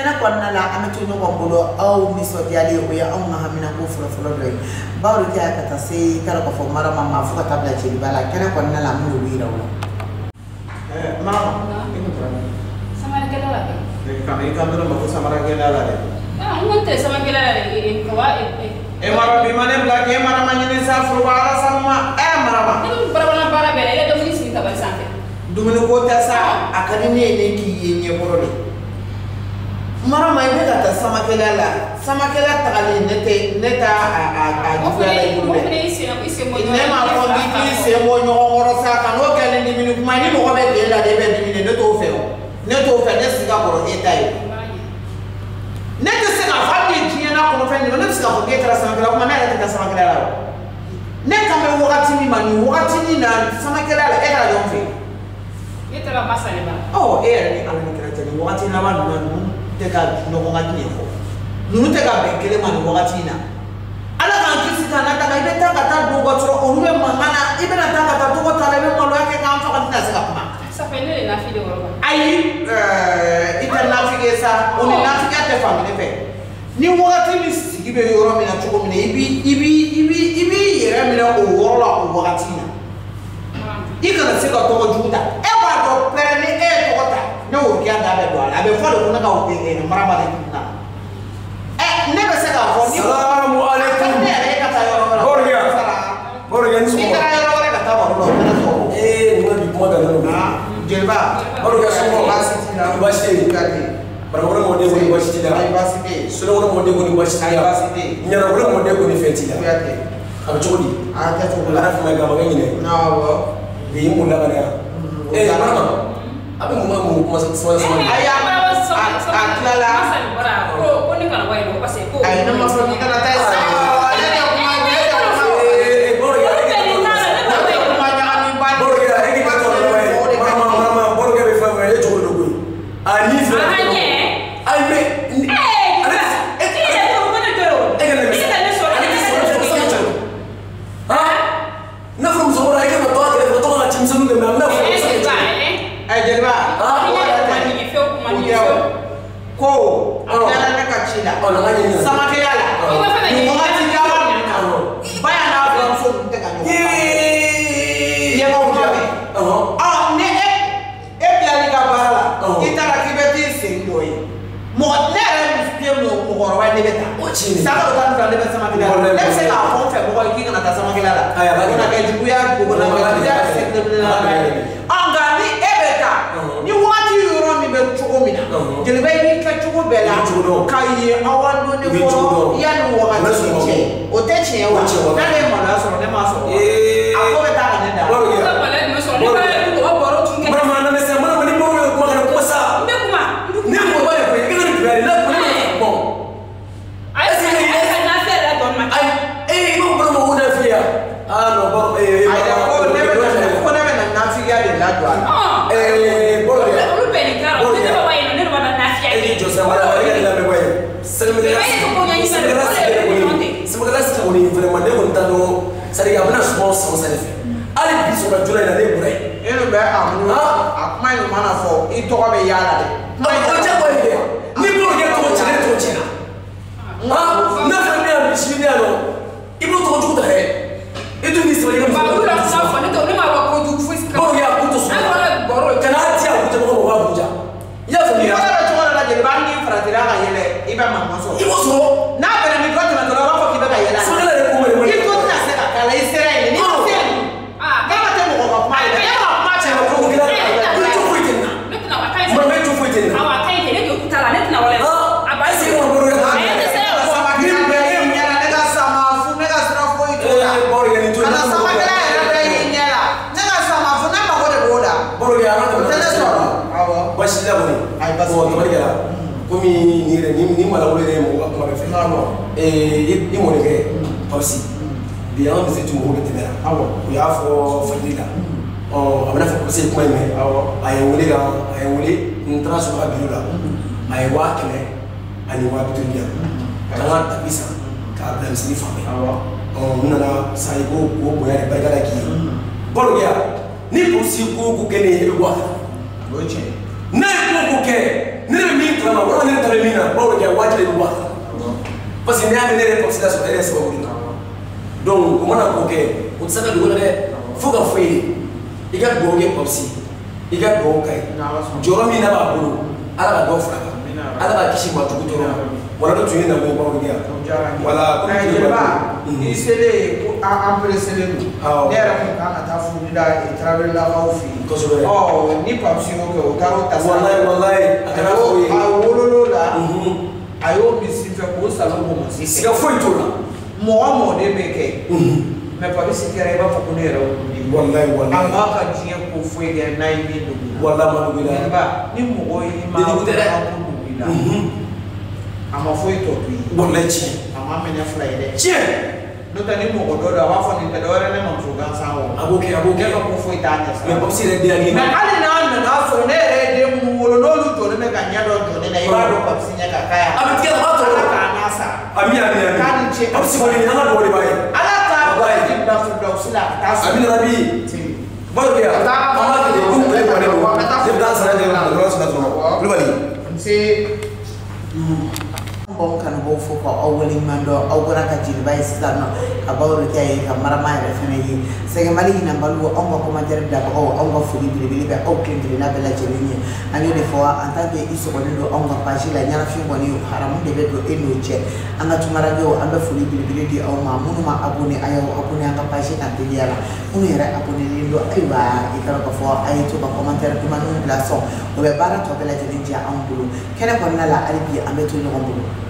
Yana kwanna la ametono kwambulo au misodi ali oya au mahamina kufura fulodoi bawo kya katase kala ko formara mama fuka tabla cheli bala kana kwanna la mu wira wala mama iko tani samara kala la ke kama ikandro mako samara kala la de ah unte samara kala la e kwa e mara bimane black e mara manyene sa fulbara sama e mara ba ni barabana bara bele e do ni sita ba sanke dumene ko ta sa akani ne ki yenye borole Mara mai bela ta sama kela ta ali nete neta a jugala ibu ne ma ko di se mo nyoro sa kan o kala ni minu ma ni mo be bela de be ni ne to fe ne siga boro etai ne te se na fa ni ti na ko fe ni ne siga ko getra sama kela ko ma na ta sama kela ne ka me wakati ni ma ni wakati ni na sama kela e ka don fe ye ta ba masa ni ba oh e ni ala ni kera ni wakati na ba ni Teka nongonga tinefo. Nunu teka bekele mani wakatina. Ala kankisika na taka ibe taka ta dogo tro oruwe mangana ibe na taka ta dogo ta lebe molo yake kanfa katina sika kuma. Sa fenele na fide woro. Ayi ita nafige sa oni nafige ate famile fe. Ni wakatini sigibe yoro mina chuko mina ibi yera mina oworo la wakatina. Ika na sika togo juta. Eba do perene e togo ta. No, we can't have it. I will follow another thing in Marabati. Never said that for you. Salaam alaikum. Borgia. Eh, what you want to do? Jelba. Borgia, so what? You watch it. But what about you? Watch it. I watch it. So what about you? Watch it. I watch it. You know what about you? You fetch it. I'm Jody. I get to laugh my gamagini. Now, we will never. Eh, Marabati. Abi mama mu kuma sosai ayam aklala ko ni kana wai no pase ko ai na maso ni kana tai sai ai na kuma ni kana eh borga ni kuma jana ni ba borga ni ba to wai mama borga be fa wai to do ko ani fa ai me Ko akala na kachila sama kelala ni ngati jawa baya na abu so mteka ni ye mo jabe ah ne e plani ka bala itara kibeti sindoi mo tere mstem mo ko rowa ni beta sama ta ndale beta sama kelala le se la fon fe ko ki kana ta sama kelala aya ba na ke juya ko na ngati ja sindoi anga ni e beta ni wati yoro mi be chukumina jelbe Bela kaye awando ne ko yanu wakati che oteche wa nale mona so ne ma so akobe ta ne da ko le ne so ne ba ko boro tun ke mama na me se mama ni bo ko na ko sa ne kuma ne ko ba ko ke ni ba la ko bon ay se ay na se la don ma ay eh mo bro mo una fia ah no ba eh ay ko ne ko na me na fia de la do eh bo le pe ni caro te ba ba I Bani fratera ga yele iba mamaso iboso na bere mi ko tena tolo ko kiba ga yela sala re ko re ko tena se ka kala Israel ni ko se ah ga ba te mo ko pa ile ya ba ma che ko gila ta ni to fuite na ne tena wa kai mo me to fuite na awa kai ke ne ko tala ne tena wala a ba se mo buru ha ne se o sa ma grim be ya na ne ga sa ma fu ne ga sra ko ito ya bor ga ni to na sa ma ga ya be ya la ne ga sa ma fu na ma ko de boda bor ga ma to tena so awa ba shi la boni ai ba so ko ga comme ni mala wole mo ko ko fe non e ni mo le ke aussi bien on c'est tout mo ko tena awo ko ya fo fadila oh abana fo ko c'est quoi mais awo ay wole on trace ko abirula ay wa ke ani wa bidulia kala ta bisa ka ablam sini fami awo on na sai go go ya barka la ki bolu ya ni ko si ko ko ke ne wa oche na ko ko ke nirimi trama wala niremina bawo ke wajile duwa parce que nyaame nere comme ça so ere so wuri donc mona ko ke utsaka duwa ne fuga fuyi iga goge popsi iga gokai joromi na ba bulu ala ba dofra ala ba kishi wa tukuto wala do tuyenda go bawo dia wala ko ni ba ni sele ko a presele nera ko ka ta fu ni da e travel la ofi oh ni popsi ko ko garota wallahi wallahi akana ko a wololo la ayo misifa ko salamo mo sika foitola mo amo de beke mais pas que c'est carrément pour nous et wallahi wallahi amaka dia ko foi de naimi do wallahi madugila ba ni mo go yi ma ni dere madugila ama foi to bi wallahi chi ama menya fly de chi no tani mo go do da wa fo ni pedore ne mo fuga sawo aboke ko foi tanya mais comme si le dia ni mais ali na na fo ne re de mo lo no lu to ne ka nya do ne na yo do ko sinya ka kaya abi ke ma to ka nasa abi ka ni chi abi si ko ni na do le ba Amin Rabi, baru dia. Amat itu, boleh boleh. Sebelum sana dia nak terus nak terus. Belum balik. Si, bukan bawa fokus awal imando, awal nak jilbai Islam. Abang orang kaya, kamera main family. Saya kembali nampak lu, orang kau macam ada bawa, orang kau fully beli beli, orang kau beli nak bela jelinya. Anu defawa, antara dia isu kau ni lu, orang kau pasi lah, nyala film kau ni haram debet lu elu je. Anga cuma lagi orang kau fully beli beli dia orang mahu nama abu ni ayah abu ni angkau pasi nanti dia lah. Unu era abu ni lu, ayah ikar kau defawa, ayah tu bawa macam tu mana belasong, orang barang tu bela jelinya orang dulu. Kenapa kau ni lah, alibi ambil tu orang dulu.